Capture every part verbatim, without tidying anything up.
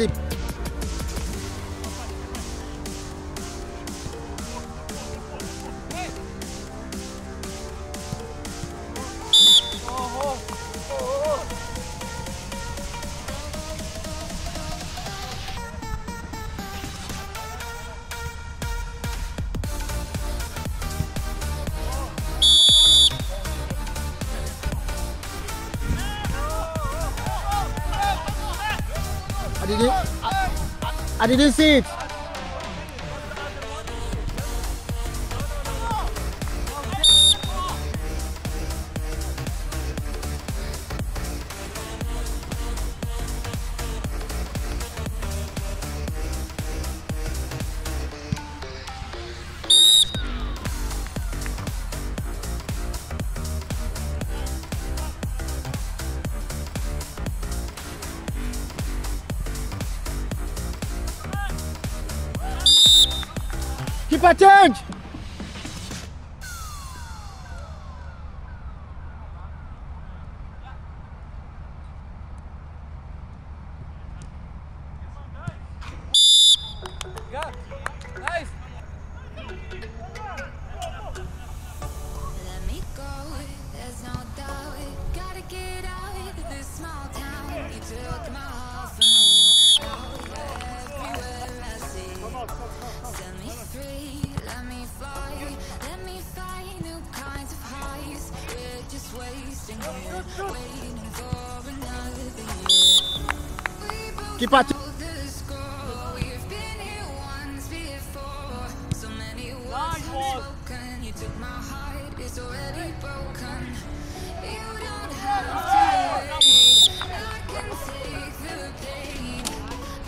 slip. I didn't, I, I didn't see it. Keeper change! Yeah. Nice. Let me go, there's no doubt. Gotta get out of this small town. You took my heart from me. Everywhere I see. Come on, come on. Set me free, let me fly, let me find new kinds of highs. We're just wasting here, waiting for another year. We both know the score, we've been here once before. So many words unspoken, you took my heart, it's already broken. You don't have to wait, I can take the pain.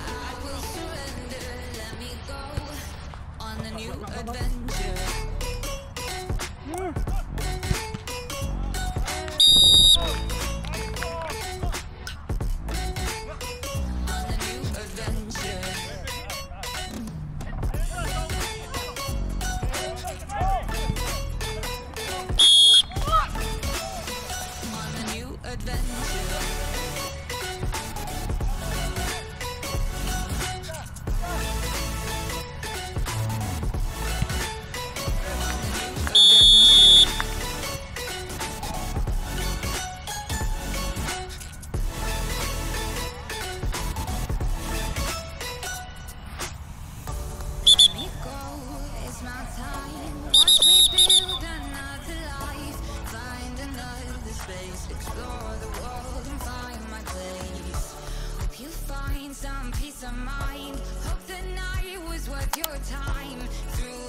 I will surrender, let me go. On a new adventure. On a new adventure. On a new adventure. Explore the world and find my place. Hope you find some peace of mind. Hope the night was worth your time. Through